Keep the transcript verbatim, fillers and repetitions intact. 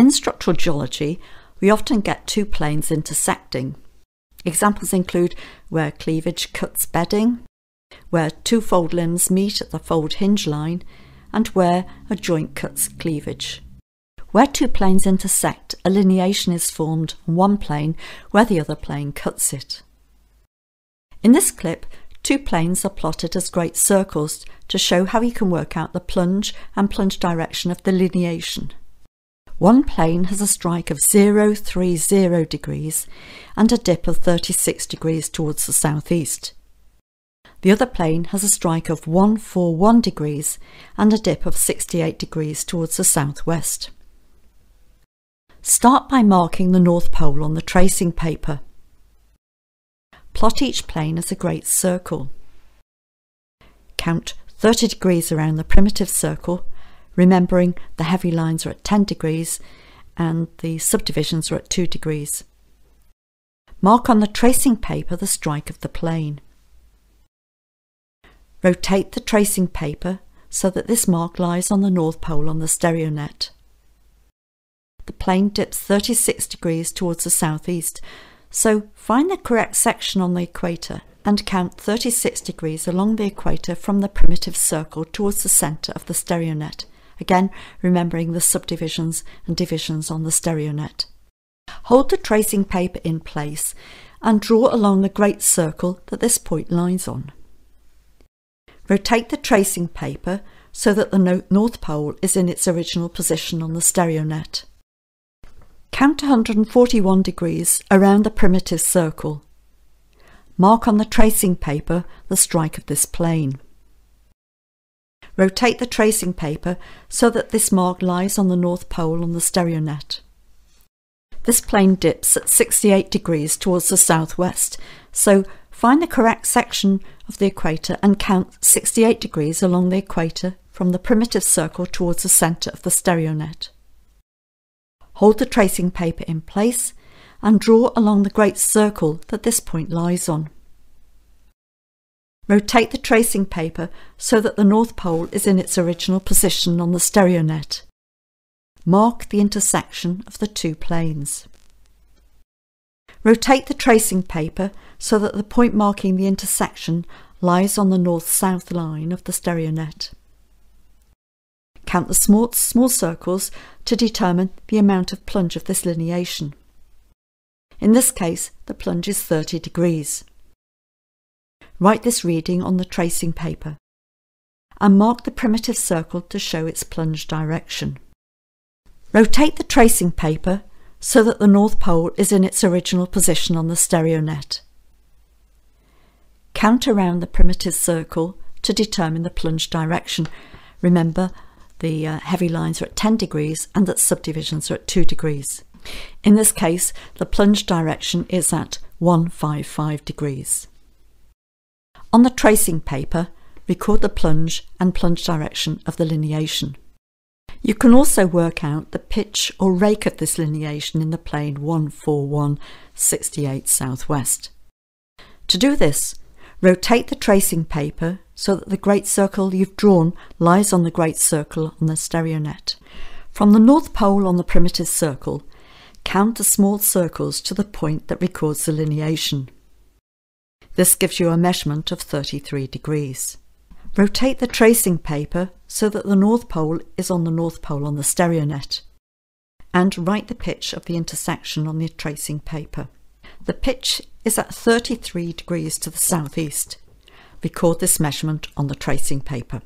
In structural geology, we often get two planes intersecting. Examples include where cleavage cuts bedding, where two fold limbs meet at the fold hinge line, and where a joint cuts cleavage. Where two planes intersect, a lineation is formed on one plane where the other plane cuts it. In this clip, two planes are plotted as great circles to show how you can work out the plunge and plunge direction of the lineation. One plane has a strike of zero, three, zero degrees and a dip of thirty-six degrees towards the southeast. The other plane has a strike of one, four, one degrees and a dip of sixty-eight degrees towards the southwest. Start by marking the North Pole on the tracing paper. Plot each plane as a great circle. Count thirty degrees around the primitive circle, remembering the heavy lines are at ten degrees and the subdivisions are at two degrees. Mark on the tracing paper the strike of the plane. Rotate the tracing paper so that this mark lies on the North Pole on the StereoNet. The plane dips thirty-six degrees towards the southeast, so find the correct section on the equator and count thirty-six degrees along the equator from the primitive circle towards the centre of the StereoNet, again remembering the subdivisions and divisions on the StereoNet. Hold the tracing paper in place and draw along the great circle that this point lies on. Rotate the tracing paper so that the North Pole is in its original position on the StereoNet. Count one hundred forty-one degrees around the primitive circle. Mark on the tracing paper the strike of this plane. Rotate the tracing paper so that this mark lies on the North Pole on the StereoNet. This plane dips at sixty-eight degrees towards the southwest, so find the correct section of the equator and count sixty-eight degrees along the equator from the primitive circle towards the centre of the StereoNet. Hold the tracing paper in place and draw along the great circle that this point lies on. Rotate the tracing paper so that the North Pole is in its original position on the StereoNet. Mark the intersection of the two planes. Rotate the tracing paper so that the point marking the intersection lies on the north-south line of the StereoNet. Count the small, small circles to determine the amount of plunge of this lineation. In this case, the plunge is thirty degrees. Write this reading on the tracing paper and mark the primitive circle to show its plunge direction. Rotate the tracing paper so that the North Pole is in its original position on the StereoNet. Count around the primitive circle to determine the plunge direction. Remember, the uh, heavy lines are at ten degrees and that subdivisions are at two degrees. In this case, the plunge direction is at one hundred fifty-five degrees. On the tracing paper, record the plunge and plunge direction of the lineation. You can also work out the pitch or rake of this lineation in the plane one forty-one sixty-eight southwest. To do this, rotate the tracing paper so that the great circle you've drawn lies on the great circle on the StereoNet. From the North Pole on the primitive circle, count the small circles to the point that records the lineation. This gives you a measurement of thirty-three degrees. Rotate the tracing paper so that the North Pole is on the North Pole on the StereoNet, and write the pitch of the intersection on the tracing paper. The pitch is at thirty-three degrees to the southeast. Record this measurement on the tracing paper.